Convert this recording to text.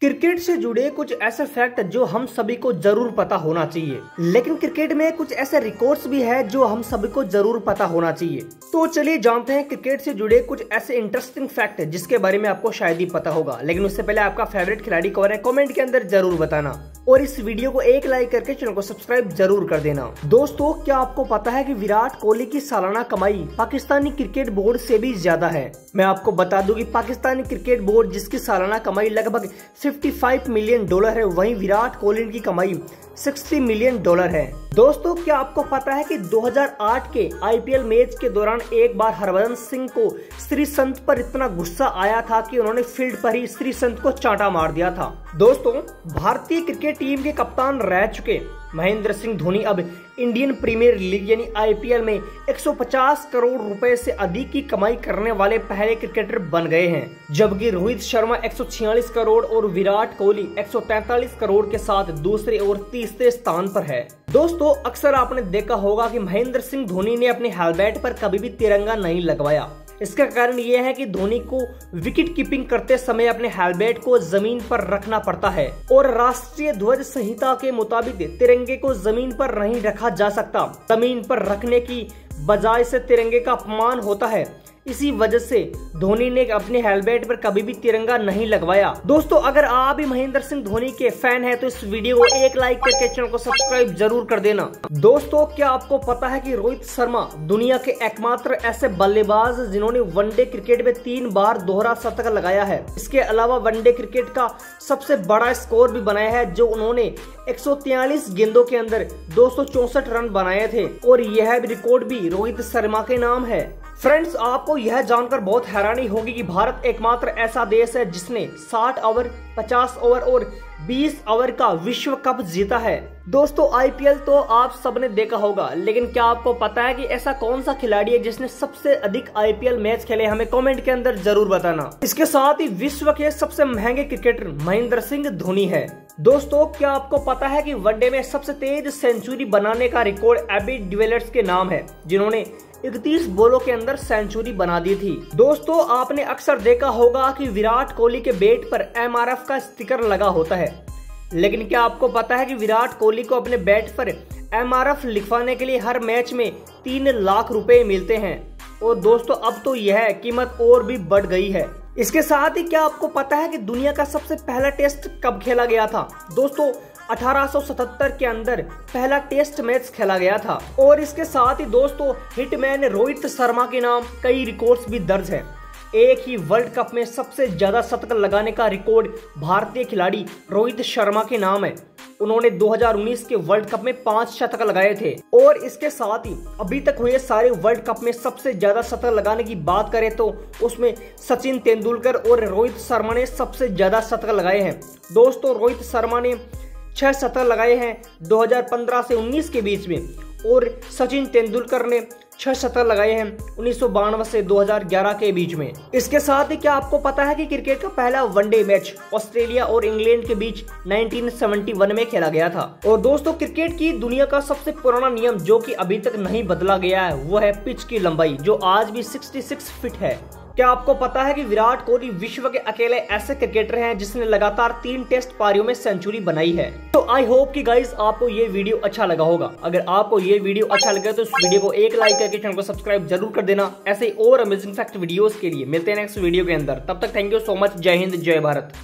Cricket से जुड़े कुछ ऐसे फैक्ट जो हम सभी को जरूर पता होना चाहिए, लेकिन क्रिकेट में कुछ ऐसे रिकॉर्ड्स भी है जो हम सभी को जरूर पता होना चाहिए। तो चलिए जानते हैं क्रिकेट से जुड़े कुछ ऐसे इंटरेस्टिंग फैक्ट जिसके बारे में आपको शायद ही पता होगा, लेकिन उससे पहले आपका फेवरेट खिलाड़ी कौन है कमेंट के अंदर जरूर बताना और इस वीडियो को एक लाइक करके चैनल को सब्सक्राइब जरूर कर देना। दोस्तों, क्या आपको पता है कि विराट कोहली की सालाना कमाई पाकिस्तानी क्रिकेट बोर्ड से भी ज्यादा है। मैं आपको बता दूं कि पाकिस्तानी क्रिकेट बोर्ड जिसकी सालाना कमाई लगभग 55 मिलियन डॉलर है, वहीं विराट कोहली की कमाई 60 मिलियन डॉलर है। दोस्तों, क्या आपको पता है कि 2008 के आईपीएल मैच के दौरान एक बार हरभजन सिंह को श्रीसंत पर इतना गुस्सा आया था कि उन्होंने फील्ड पर ही श्रीसंत को चांटा मार दिया था। दोस्तों, भारतीय क्रिकेट टीम के कप्तान रह चुके महेंद्र सिंह धोनी अब इंडियन प्रीमियर लीग यानी आईपीएल में 150 करोड़ रुपए से अधिक की कमाई करने वाले पहले क्रिकेटर बन गए हैं, जबकि रोहित शर्मा 146 करोड़ और विराट कोहली 143 करोड़ के साथ दूसरे और तीसरे स्थान पर है। दोस्तों, अक्सर आपने देखा होगा कि महेंद्र सिंह धोनी ने अपने हेलमेट पर कभी भी तिरंगा नहीं लगवाया। इसका कारण यह है कि धोनी को विकेट कीपिंग करते समय अपने हेलमेट को जमीन पर रखना पड़ता है और राष्ट्रीय ध्वज संहिता के मुताबिक तिरंगे को जमीन पर नहीं रखा जा सकता। जमीन पर रखने की बजाय से तिरंगे का अपमान होता है, इसी वजह से धोनी ने अपने हेलमेट पर कभी भी तिरंगा नहीं लगवाया। दोस्तों, अगर आप भी महेंद्र सिंह धोनी के फैन हैं तो इस वीडियो को एक लाइक करके चैनल को सब्सक्राइब जरूर कर देना। दोस्तों, क्या आपको पता है कि रोहित शर्मा दुनिया के एकमात्र ऐसे बल्लेबाज जिन्होंने वनडे क्रिकेट में 3 बार दोहरा शतक लगाया है। इसके अलावा वनडे क्रिकेट का सबसे बड़ा स्कोर भी बनाया है जो उन्होंने 143 गेंदों के अंदर 264 रन बनाए थे और यह रिकॉर्ड भी रोहित शर्मा के नाम है। फ्रेंड्स, आपको यह जानकर बहुत हैरानी होगी कि भारत एकमात्र ऐसा देश है जिसने 60 ओवर, 50 ओवर और 20 ओवर का विश्व कप जीता है। दोस्तों, आईपीएल तो आप सबने देखा होगा, लेकिन क्या आपको पता है कि ऐसा कौन सा खिलाड़ी है जिसने सबसे अधिक आईपीएल मैच खेले, हमें कमेंट के अंदर जरूर बताना। इसके साथ ही विश्व के सबसे महंगे क्रिकेटर महेंद्र सिंह धोनी है। दोस्तों, क्या आपको पता है कि वनडे में सबसे तेज सेंचुरी बनाने का रिकॉर्ड एबी डिविलियर्स के नाम है, जिन्होंने 31 बॉलों के अंदर सेंचुरी बना दी थी। दोस्तों, आपने अक्सर देखा होगा कि विराट कोहली के बैट पर एमआरएफ का स्टिकर लगा होता है, लेकिन क्या आपको पता है कि विराट कोहली को अपने बैट पर एमआरएफ लिखवाने के लिए हर मैच में 3 लाख रुपए मिलते हैं और दोस्तों अब तो यह कीमत और भी बढ़ गई है। इसके साथ ही क्या आपको पता है कि दुनिया का सबसे पहला टेस्ट कब खेला गया था। दोस्तों, 1877 के अंदर पहला टेस्ट मैच खेला गया था और इसके साथ ही दोस्तों हिटमैन रोहित शर्मा के नाम कई रिकॉर्ड्स भी दर्ज हैं। एक ही वर्ल्ड कप में सबसे ज्यादा शतक लगाने का रिकॉर्ड भारतीय खिलाड़ी रोहित शर्मा के नाम है। उन्होंने 2019 के वर्ल्ड कप में 5 शतक लगाए थे और इसके साथ ही अभी तक हुए सारे वर्ल्ड कप में सबसे ज्यादा शतक लगाने की बात करें तो उसमें सचिन तेंदुलकर और रोहित शर्मा ने सबसे ज्यादा शतक लगाए हैं। दोस्तों, रोहित शर्मा ने 6 शतक लगाए हैं 2015 से 19 के बीच में और सचिन तेंदुलकर ने 6 शतक लगाए हैं 1992 से 2011 के बीच में। इसके साथ ही क्या आपको पता है कि क्रिकेट का पहला वनडे मैच ऑस्ट्रेलिया और इंग्लैंड के बीच 1971 में खेला गया था। और दोस्तों, क्रिकेट की दुनिया का सबसे पुराना नियम जो कि अभी तक नहीं बदला गया है वो है पिच की लंबाई, जो आज भी 66 फीट है। क्या आपको पता है कि विराट कोहली विश्व के अकेले ऐसे क्रिकेटर हैं जिसने लगातार 3 टेस्ट पारियों में सेंचुरी बनाई है। तो आई होप कि गाइस आपको ये वीडियो अच्छा लगा होगा। अगर आपको ये वीडियो अच्छा लगे तो इस वीडियो को एक लाइक करके चैनल को सब्सक्राइब जरूर कर देना। ऐसे और अमेजिंग फैक्ट वीडियोस के लिए मिलते हैं नेक्स्ट वीडियो के अंदर। तब तक थैंक यू सो मच। जय हिंद, जय भारत।